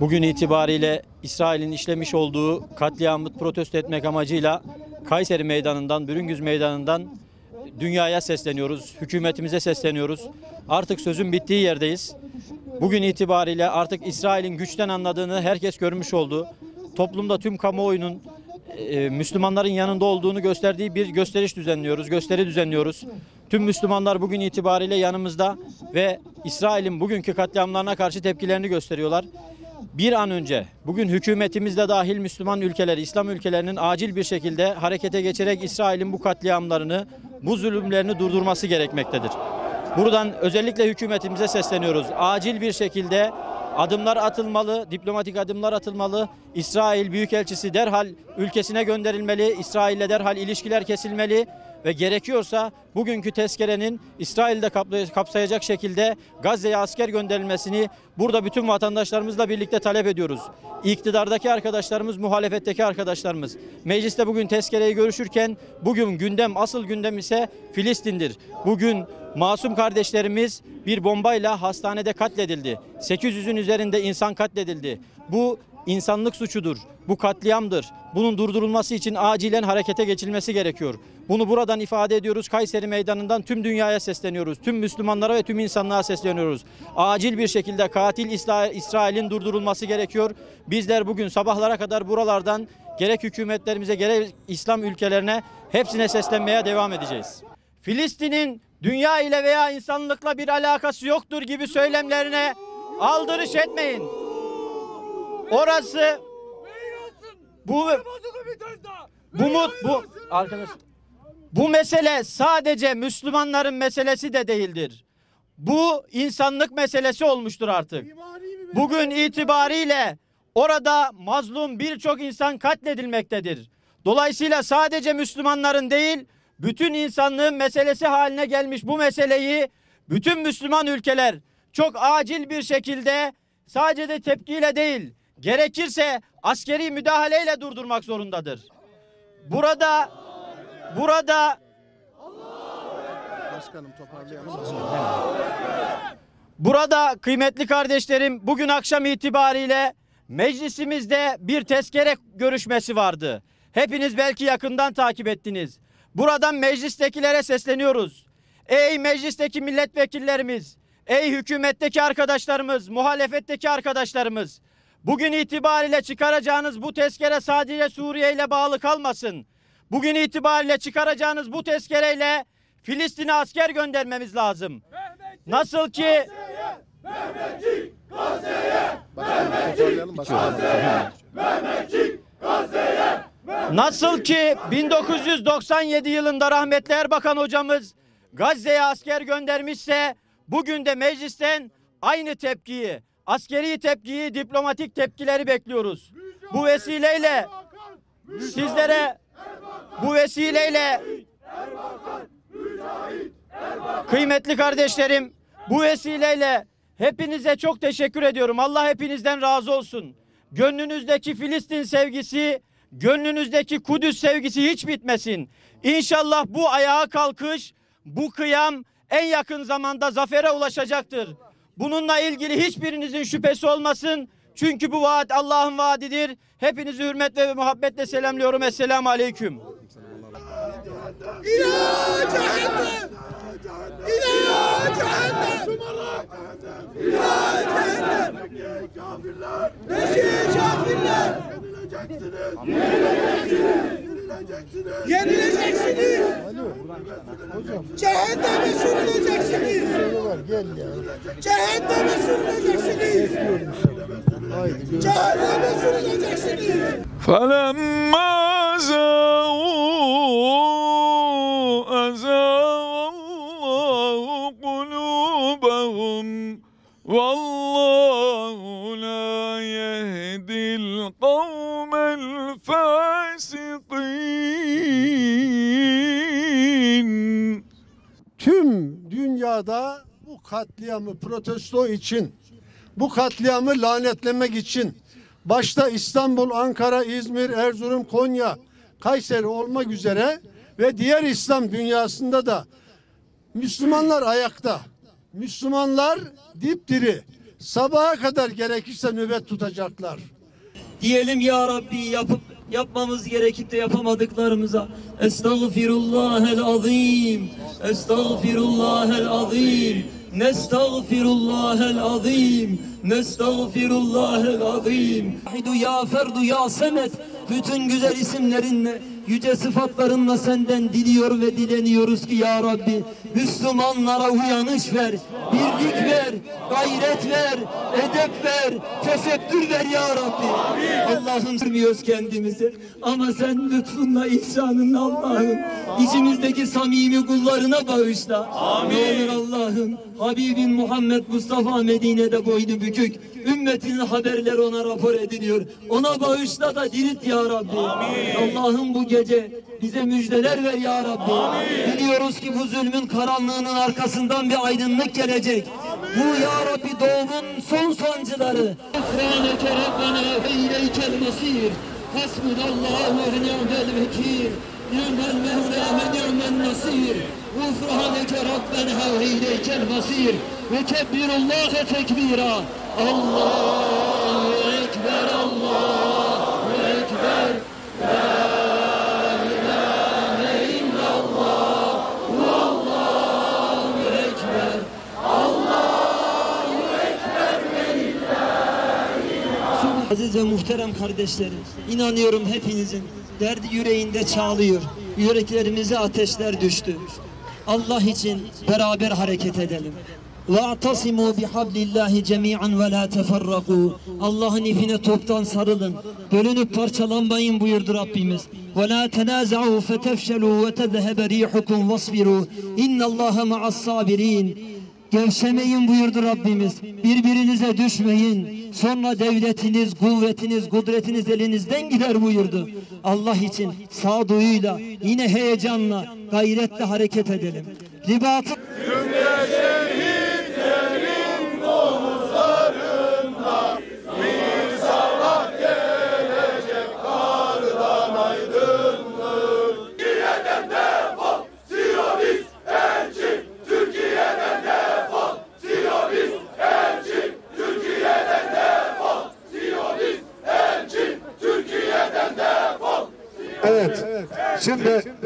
Bugün itibariyle İsrail'in işlemiş olduğu katliamı protesto etmek amacıyla Kayseri Meydanı'ndan, Bürüngüz Meydanı'ndan dünyaya sesleniyoruz, hükümetimize sesleniyoruz. Artık sözün bittiği yerdeyiz. Bugün itibariyle artık İsrail'in güçten anladığını herkes görmüş oldu. Toplumda tüm kamuoyunun Müslümanların yanında olduğunu gösterdiği bir gösteri düzenliyoruz. Tüm Müslümanlar bugün itibariyle yanımızda ve İsrail'in bugünkü katliamlarına karşı tepkilerini gösteriyorlar. Bir an önce bugün hükümetimizle dahil Müslüman ülkeleri, İslam ülkelerinin acil bir şekilde harekete geçerek İsrail'in bu katliamlarını, bu zulümlerini durdurması gerekmektedir. Buradan özellikle hükümetimize sesleniyoruz. Acil bir şekilde adımlar atılmalı, diplomatik adımlar atılmalı. İsrail Büyükelçisi derhal ülkesine gönderilmeli, İsrail'le derhal ilişkiler kesilmeli ve gerekiyorsa bugünkü tezkerenin İsrail'de kapsayacak şekilde Gazze'ye asker gönderilmesini burada bütün vatandaşlarımızla birlikte talep ediyoruz. İktidardaki arkadaşlarımız, muhalefetteki arkadaşlarımız. Mecliste bugün tezkereyi görüşürken bugün asıl gündem ise Filistin'dir. Bugün masum kardeşlerimiz bir bombayla hastanede katledildi. 800'ün üzerinde insan katledildi. Bu insanlık suçudur. Bu katliamdır. Bunun durdurulması için acilen harekete geçilmesi gerekiyor. Bunu buradan ifade ediyoruz. Kayseri Meydanı'ndan tüm dünyaya sesleniyoruz. Tüm Müslümanlara ve tüm insanlığa sesleniyoruz. Acil bir şekilde katil İsrail'in durdurulması gerekiyor. Bizler bugün sabahlara kadar buralardan gerek hükümetlerimize gerek İslam ülkelerine hepsine seslenmeye devam edeceğiz. Filistin'in dünya ile veya insanlıkla bir alakası yoktur gibi söylemlerine aldırış etmeyin. Orası bu mesele sadece Müslümanların meselesi de değildir. Bu insanlık meselesi olmuştur artık. Bugün itibariyle orada mazlum birçok insan katledilmektedir. Dolayısıyla sadece Müslümanların değil, bütün insanlığın meselesi haline gelmiş bu meseleyi bütün Müslüman ülkeler çok acil bir şekilde sadece de tepkiyle değil, gerekirse askeri müdahaleyle durdurmak zorundadır. Burada başkanım toparlayalım. Burada kıymetli kardeşlerim bugün akşam itibariyle meclisimizde bir tezkere görüşmesi vardı. Hepiniz belki yakından takip ettiniz. Buradan meclistekilere sesleniyoruz. Ey meclisteki milletvekillerimiz, ey hükümetteki arkadaşlarımız, muhalefetteki arkadaşlarımız, bugün itibariyle çıkaracağınız bu tezkere sadece Suriye ile bağlı kalmasın. Bugün itibariyle çıkaracağınız bu tezkereyle Filistin'e asker göndermemiz lazım. Nasıl ki Nasıl ki 1997 yılında rahmetli Erbakan hocamız Gazze'ye asker göndermişse bugün de meclisten aynı tepkiyi, askeri tepkiyi, diplomatik tepkileri bekliyoruz. Kıymetli kardeşlerim, bu vesileyle hepinize çok teşekkür ediyorum. Allah hepinizden razı olsun. Gönlünüzdeki Filistin sevgisi, gönlünüzdeki Kudüs sevgisi hiç bitmesin. İnşallah bu ayağa kalkış, bu kıyam en yakın zamanda zafere ulaşacaktır. Bununla ilgili hiçbirinizin şüphesi olmasın. Çünkü bu vaat Allah'ın vaadidir. Hepinizi hürmetle ve muhabbetle selamlıyorum. Esselamu aleyküm. Yenileceksiniz. Cehenneme sürüleceksiniz. Cehenneme sürüleceksiniz. Cehenneme sürüleceksiniz. فَلَمَّا زَاغُوا أَزَاغَ اللّٰهُ قُلُوبَهُمْ وَاللّٰهُ لَا يَهْدِي الْقَوْمَ الْفَاسِقِينَ. Tüm dünyada bu katliamı protesto için, bu katliamı lanetlemek için başta İstanbul, Ankara, İzmir, Erzurum, Konya, Kayseri olmak üzere ve diğer İslam dünyasında da Müslümanlar ayakta, Müslümanlar dipdiri, Sabaha kadar gerekirse nöbet tutacaklar. Diyelim ya Rabbi, yapmamız gerekip de yapamadıklarımıza Estağfirullahel azim, Estağfirullahel azim, Nestağfirullahel azim, Nestağfirullahel azim. Ya Ferdu ya Semet, bütün güzel isimlerinle, yüce sıfatlarınla senden diliyor ve dileniyoruz ki ya Rabbi, Müslümanlara uyanış ver, birlik ver, gayret ver, edep ver, tefekkür ver ya Rabbi. Allah'ım, sürmüyoruz kendimizi ama sen lütfunla, ihsanınla Allah'ım içimizdeki samimi kullarına bağışla. Amin. Ne olur Allah'ım, Habibin Muhammed Mustafa Medine'de boynu bükük, ümmetin haberleri ona rapor ediliyor. Ona bağışla da dirilt ya Rabbi. Allah'ım, bu gece bize müjdeler ver ya Rabbi. Amin. Biliyoruz ki bu zulmün karanlığının arkasından bir aydınlık gelecek. Amin. Bu ya Rabbi doğumun son sancıları. Allahu ekber, Allahu ekber. Aziz ve muhterem kardeşlerim, inanıyorum hepinizin derdi yüreğinde çağlıyor. Yüreklerimize ateşler düştü. Allah için beraber hareket edelim. وَاَعْتَصِمُوا بِحَبْلِ اللّٰهِ جَمِيعًا وَلَا تَفَرَّقُوا. Allah'ın ipine toptan sarılın, bölünüp parçalanmayın buyurdu Rabbimiz. وَلَا تَنَازَعُوا فَتَفْشَلُوا وَتَذْهَبَ رِيحُكُمْ وَاصْبِرُوا اِنَّ اللّٰهَ مَعَ الصَّابِرِينَ. Gevşemeyin buyurdu Rabbimiz. Birbirinize düşmeyin. Sonra devletiniz, kuvvetiniz, kudretiniz elinizden gider buyurdu. Allah için sağduyuyla, yine heyecanla, gayretle hareket edelim. Ribatı... Şimdi